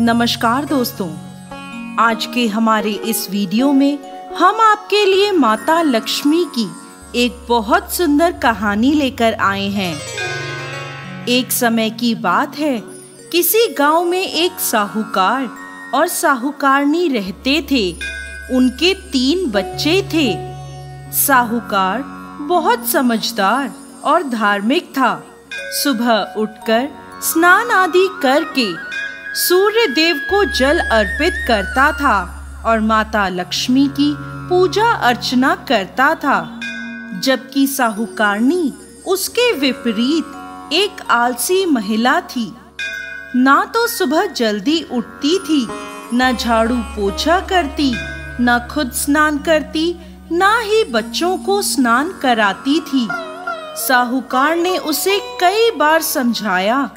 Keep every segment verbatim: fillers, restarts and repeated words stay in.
नमस्कार दोस्तों, आज के हमारे इस वीडियो में हम आपके लिए माता लक्ष्मी की एक बहुत सुंदर कहानी लेकर आए हैं। एक समय की बात है, किसी गांव में एक साहूकार और साहूकारनी रहते थे। उनके तीन बच्चे थे। साहूकार बहुत समझदार और धार्मिक था। सुबह उठकर स्नान आदि करके सूर्य देव को जल अर्पित करता था और माता लक्ष्मी की पूजा अर्चना करता था। जबकि साहूकारनी उसके विपरीत एक आलसी महिला थी। ना तो सुबह जल्दी उठती थी, ना झाड़ू पोछा करती, ना खुद स्नान करती, ना ही बच्चों को स्नान कराती थी। साहूकार ने उसे कई बार समझाया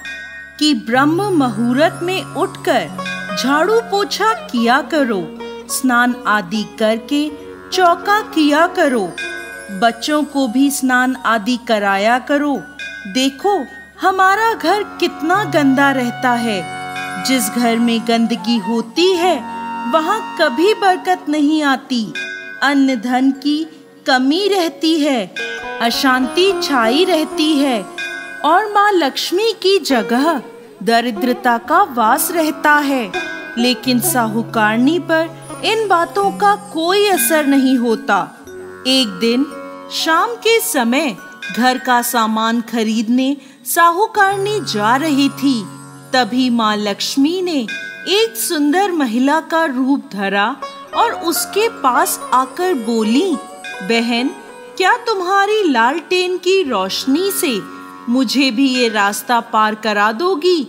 कि ब्रह्म मुहूर्त में उठकर झाड़ू पोछा किया करो, स्नान आदि करके चौका किया करो, बच्चों को भी स्नान आदि कराया करो। देखो हमारा घर कितना गंदा रहता है। जिस घर में गंदगी होती है वहाँ कभी बरकत नहीं आती, अन्न धन की कमी रहती है, अशांति छाई रहती है और माँ लक्ष्मी की जगह दरिद्रता का वास रहता है। लेकिन साहूकारनी पर इन बातों का कोई असर नहीं होता। एक दिन शाम के समय घर का सामान खरीदने साहूकारनी जा रही थी। तभी माँ लक्ष्मी ने एक सुंदर महिला का रूप धरा और उसके पास आकर बोली, बहन, क्या तुम्हारी लालटेन की रोशनी से मुझे भी ये रास्ता पार करा दोगी?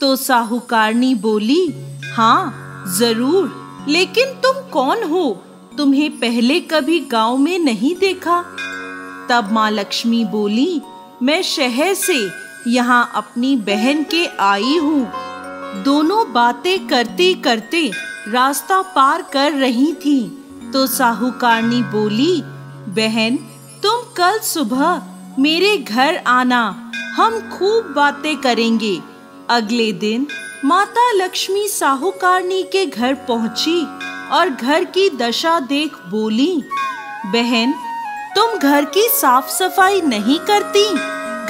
तो साहूकारनी बोली, हाँ जरूर, लेकिन तुम कौन हो? तुम्हें पहले कभी गांव में नहीं देखा। तब माँ लक्ष्मी बोली, मैं शहर से यहाँ अपनी बहन के आई हूँ। दोनों बातें करते करते रास्ता पार कर रही थीं। तो साहूकारनी बोली, बहन, तुम कल सुबह मेरे घर आना, हम खूब बातें करेंगे। अगले दिन माता लक्ष्मी साहूकारनी के घर पहुंची और घर की दशा देख बोली, बहन, तुम घर की साफ सफाई नहीं करती।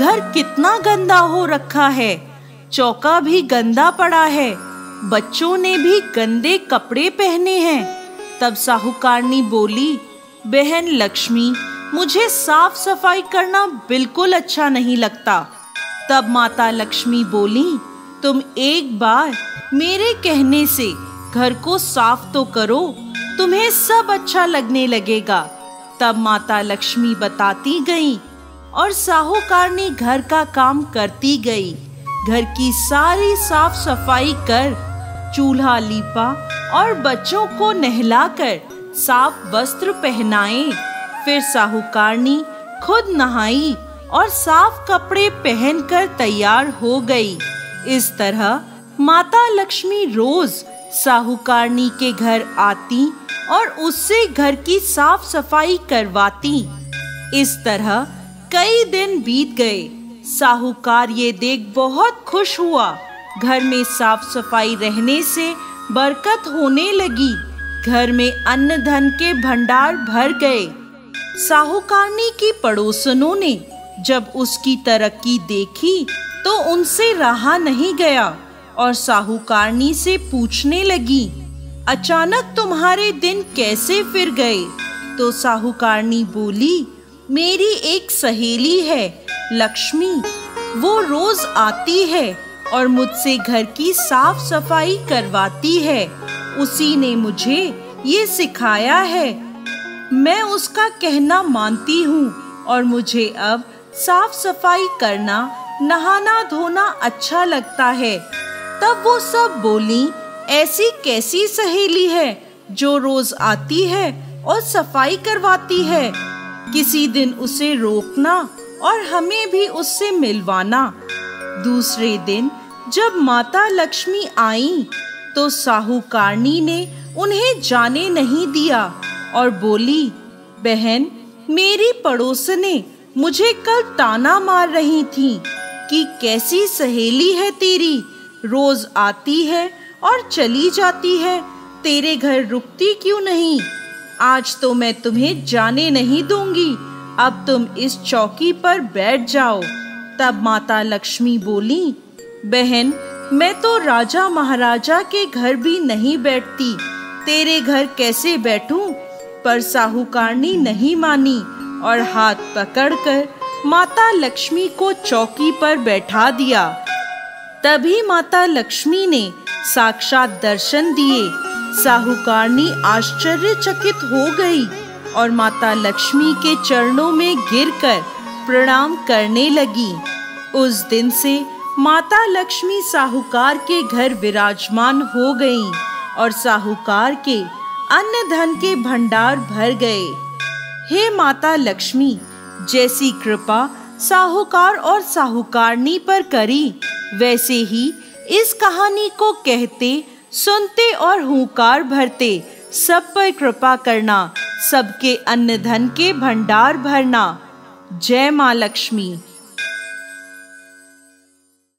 घर कितना गंदा हो रखा है, चौका भी गंदा पड़ा है, बच्चों ने भी गंदे कपड़े पहने हैं। तब साहूकारनी बोली, बहन लक्ष्मी, मुझे साफ सफाई करना बिल्कुल अच्छा नहीं लगता। तब माता लक्ष्मी बोली, तुम एक बार मेरे कहने से घर को साफ तो करो, तुम्हें सब अच्छा लगने लगेगा। तब माता लक्ष्मी बताती गई और साहूकारनी घर का काम करती गई। घर की सारी साफ सफाई कर, चूल्हा लीपा और बच्चों को नहलाकर साफ वस्त्र पहनाए। फिर साहूकारनी खुद नहाई और साफ कपड़े पहनकर तैयार हो गई। इस तरह माता लक्ष्मी रोज साहूकारनी के घर आती और उससे घर की साफ सफाई करवाती। इस तरह कई दिन बीत गए। साहूकार ये देख बहुत खुश हुआ। घर में साफ सफाई रहने से बरकत होने लगी। घर में अन्न धन के भंडार भर गए। साहूकारनी की पड़ोसनों ने जब उसकी तरक्की देखी तो उनसे रहा नहीं गया और साहूकारनी से पूछने लगी, अचानक तुम्हारे दिन कैसे फिर गए? तो साहूकारनी बोली, मेरी एक सहेली है लक्ष्मी, वो रोज आती है और मुझसे घर की साफ सफाई करवाती है। उसी ने मुझे ये सिखाया है। मैं उसका कहना मानती हूँ और मुझे अब साफ सफाई करना, नहाना धोना अच्छा लगता है। तब वो सब बोली, ऐसी कैसी सहेली है जो रोज आती है और सफाई करवाती है। किसी दिन उसे रोकना और हमें भी उससे मिलवाना। दूसरे दिन जब माता लक्ष्मी आई तो साहूकारनी ने उन्हें जाने नहीं दिया और बोली, बहन, मेरी पड़ोसने मुझे कल ताना मार रही थी कि कैसी सहेली है तेरी, रोज आती है और चली जाती है, तेरे घर रुकती क्यों नहीं? आज तो मैं तुम्हें जाने नहीं दूंगी, अब तुम इस चौकी पर बैठ जाओ। तब माता लक्ष्मी बोली, बहन मैं तो राजा महाराजा के घर भी नहीं बैठती, तेरे घर कैसे बैठूं? पर साहूकारनी नहीं मानी और हाथ पकड़कर माता लक्ष्मी को चौकी पर बैठा दिया। तभी माता लक्ष्मी ने साक्षात दर्शन दिए। साहूकारनी आश्चर्यचकित हो गई और माता लक्ष्मी के चरणों में गिरकर प्रणाम करने लगी। उस दिन से माता लक्ष्मी साहूकार के घर विराजमान हो गईं और साहूकार के अन्न धन के भंडार भर गए। हे माता लक्ष्मी, जैसी कृपा साहूकार और साहूकारनी पर करी, वैसे ही इस कहानी को कहते, सुनते और हुंकार भरते सब पर कृपा करना, सबके अन्न धन के भंडार भरना। जय माँ लक्ष्मी।